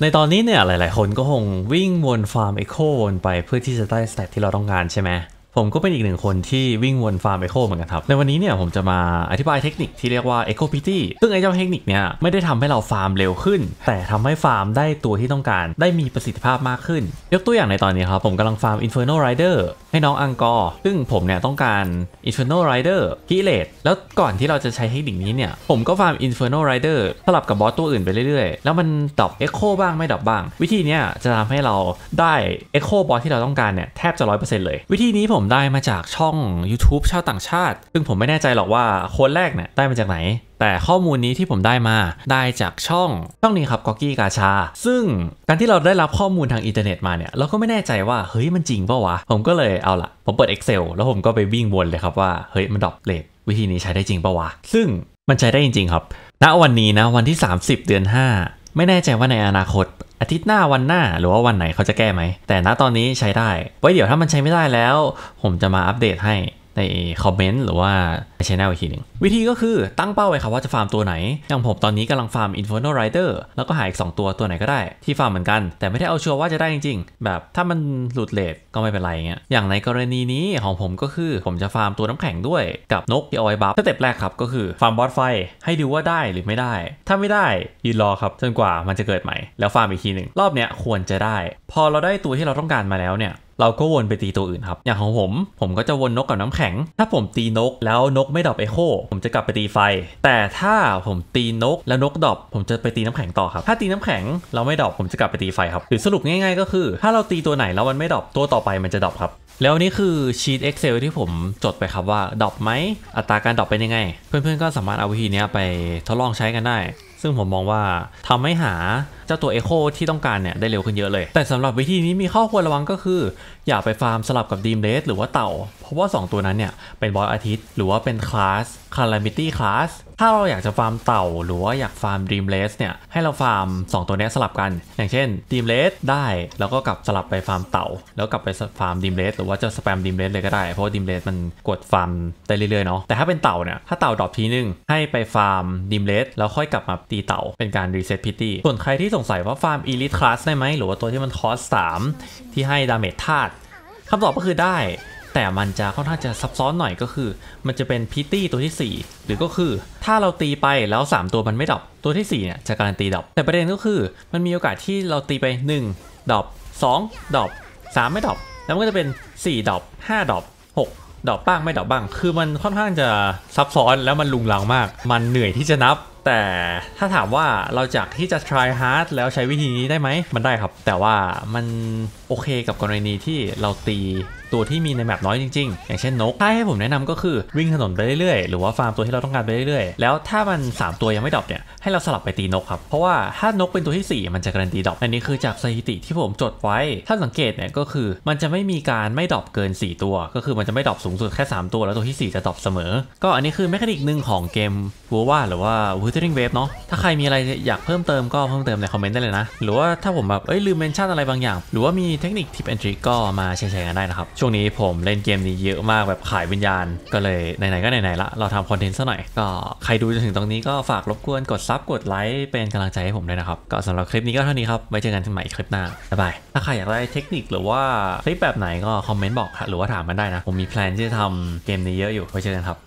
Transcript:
ในตอนนี้เนี่ยหลายๆคนก็คงวิ่งวนฟาร์มเอโควนไปเพื่อที่จะได้สเตตที่เราต้องการใช่ไหมผมก็เป็นอีกหนึ่งคนที่วิ่งวนฟาร์มเอโคเหมือนกันครับในวันนี้เนี่ยผมจะมาอธิบายเทคนิคที่เรียกว่าเอโคพิตี้ซึ่งไอ้เจ้าเทคนิคเนี่ยไม่ได้ทำให้เราฟาร์มเร็วขึ้นแต่ทำให้ฟาร์มได้ตัวที่ต้องการได้มีประสิทธิภาพมากขึ้นยกตัวอย่างในตอนนี้ครับผมกำลังฟาร์ม Infernal Rider ให้น้องอังกอร์ซึ่งผมเนี่ยต้องการ Infernal Rider กิเลสแล้วก่อนที่เราจะใช้เทคนิคนี้เนี่ยผมก็ฟาร์ม Infernal Rider สลับกับบอสตัวอื่นไปเรื่อยๆแล้วมันดรอปเอโคบ้างไม่ดรอปบ้างวิธีนี้จะทำให้เราได้เอโคบอสที่เราต้องการเนี่ยแทบจะ 100% เลยวิธีนี้ผมได้มาจากช่อง YouTube ชาวต่างชาติซึ่งผมไม่แน่ใจหรอกว่าคนแรกเนี่ยได้มาจากไหนแต่ข้อมูลนี้ที่ผมได้มาได้จากช่องนี้ครับก๊อกกี้กาชาซึ่งการที่เราได้รับข้อมูลทางอินเทอร์เน็ตมาเนี่ยเราก็ไม่แน่ใจว่าเฮ้ยมันจริงป่าวะผมก็เลยเอาละผมเปิด Excel แล้วผมก็ไปวิ่งวนเลยครับว่าเฮ้ยมันดรอปเรทวิธีนี้ใช้ได้จริงป่าวะซึ่งมันใช้ได้จริงๆครับณวันนี้นะวันที่30เดือน5ไม่แน่ใจว่าในอนาคตอาทิตย์หน้าวันหน้าหรือว่าวันไหนเขาจะแก้ไหมแต่ณตอนนี้ใช้ได้ไว้เดี๋ยวถ้ามันใช้ไม่ได้แล้วผมจะมาอัปเดตให้ในคอมเมนต์หรือว่าในช่องอีกทีหนึ่งวิธีก็คือตั้งเป้าไว้ครับว่าจะฟาร์มตัวไหนอย่างผมตอนนี้กำลังฟาร์ม Infernal Rider แล้วก็หาอีก2ตัวไหนก็ได้ที่ฟาร์มเหมือนกันแต่ไม่ได้เอาชัวร์ว่าจะได้จริงๆแบบถ้ามันหลุดเลทก็ไม่เป็นไรเงี้ยอย่างในกรณีนี้ของผมก็คือผมจะฟาร์มตัวน้ำแข็งด้วยกับนกที่เอาไว้บัฟสเต็ปแรกครับก็คือฟาร์มบอสไฟให้ดูว่าได้หรือไม่ได้ถ้าไม่ได้ยืนรอครับจนกว่ามันจะเกิดใหม่แล้วฟาร์มอีกทีหนึ่งรอบเนี้ยควรจะได้พอเราได้ตัวที่เราต้องการมาแล้วเนี่ยเราก็วนไปตีตัวอื่นครับอย่างของผมก็จะวนนกกับน้ำแข็งถ้าผมตีนกแล้วนกไม่ดรอปเอโคผมจะกลับไปตีไฟแต่ถ้าผมตีนกแล้วนกดรอปผมจะไปตีน้ำแข็งต่อครับถ้าตีน้ำแข็งเราไม่ดรอปผมจะกลับไปตีไฟครับหรือสรุปง่ายๆก็คือถ้าเราตีตัวไหนแล้วมันไม่ดรอปตัวต่อไปมันจะดรอปครับแล้วนี่คือชีต Excel ที่ผมจดไปครับว่าดรอปไหมอัตราการดรอปเป็นยังไงเพื่อนๆก็สามารถเอาวิธีนี้ไปทดลองใช้กันได้ซึ่งผมมองว่าทำให้หาเจ้าตัวเอโคที่ต้องการเนี่ยได้เร็วขึ้นเยอะเลยแต่สำหรับวิธีนี้มีข้อควรระวังก็คืออย่าไปฟาร์มสลับกับดีมเลสหรือว่าเต่าเพราะว่า2ตัวนั้นเนี่ยเป็นบอสอาทิตย์หรือว่าเป็นคลาส Calamity Class ถ้าเราอยากจะฟาร์มเต่าหรือว่าอยากฟาร์มดีมเลสเนี่ยให้เราฟาร์ม2ตัวนี้สลับกันอย่างเช่นดีมเลสได้แล้วก็กลับสลับไปฟาร์มเต่าแล้วกลับไปฟาร์มดีมเลสหรือว่าจะสแปมดีมเลสเลยก็ได้เพราะดีมเลสมันกดฟาร์มได้เรื่อยๆเนาะแต่ถ้าเป็นเต่าเนี่ยถ้าเต่าดรอปทีนึงให้ไปฟาร์มดีมเลสแล้วค่อยกลับมาตีเต่าเป็นการรีเซ็ตพิตี้ส่วนใครที่สงสัยว่าฟาร์ม Elite Class ได้ไหมหรือว่าตัวที่มันคอส3ที่ให้ดาเมจธาตุคำตอบก็คือได้แต่มันจะค่อนข้างจะซับซ้อนหน่อยก็คือมันจะเป็นพิตี้ตัวที่4หรือก็คือถ้าเราตีไปแล้ว3ตัวมันไม่ดรอปตัวที่4เนี่ยจะการันตีดรอปแต่ประเด็นก็คือมันมีโอกาสที่เราตีไป1ดรอป2ดรอป3ไม่ดรอปแล้วมันก็จะเป็น4ดรอป5ดรอป6ดรอปบ้างไม่ดรอปบ้างคือมันค่อนข้างจะซับซ้อนแล้วมันลุงลังมากมันเหนื่อยที่จะนับแต่ถ้าถามว่าเราจากที่จะ try hard แล้วใช้วิธีนี้ได้ไหมมันได้ครับแต่ว่ามันโอเคกับกรณีที่เราตีตัวที่มีในแมปน้อยจริงๆอย่างเช่นนกถ้าให้ผมแนะนำก็คือวิ่งถนนไปเรื่อยๆหรือว่าฟาร์มตัวที่เราต้องการไปเรื่อยๆแล้วถ้ามัน3ตัวยังไม่ดรอปเนี่ยให้เราสลับไปตีนกครับเพราะว่าถ้านกเป็นตัวที่4มันจะการันตีดรอปอันนี้คือจากสถิติที่ผมจดไว้ถ้าสังเกตเนี่ยก็คือมันจะไม่มีการไม่ดรอปเกิน4ตัวก็คือมันจะไม่ดรอปสูงสุดแค่3ตัวแล้วตัวที่4จะดรอปเสมอก็อันนี้คือเมคานิกหนึ่งของเกมวัวว่าหรือว่า Withering Wave เนาะถ้าใครมีอะไรอยากเพิ่มเติมก็เพิ่มเติมในคอมเมนต์ได้เลยนะหรือว่าถ้าผมแบบลืมเมนชั่นอะไรบางอย่างหรือว่ามีเทคนิค Tip and Trick ก็มาแชร์กันได้นะครับช่วงนี้ผมเล่นเกมนี้เยอะมากแบบขายวิญญาณก็เลยไหนๆก็ไหนๆละเราทำคอนเทนต์ซะหน่อยก็ใครดูจนถึงตรงนี้ก็ฝากรบกวนกดซับกดไลค์เป็นกำลังใจให้ผมด้วยนะครับก็สำหรับคลิปนี้ก็เท่านี้ครับไว้เจอกันใหม่คลิปหน้าบ๊ายบายถ้าใครอยากได้เทคนิคหรือว่าคลิปแบบไหนก็คอมเมนต์บอกหรือว่าถามมันได้นะผมมีแพลนที่จะทำเกมนี้เยอะอยู่ไว้เจอกันครับ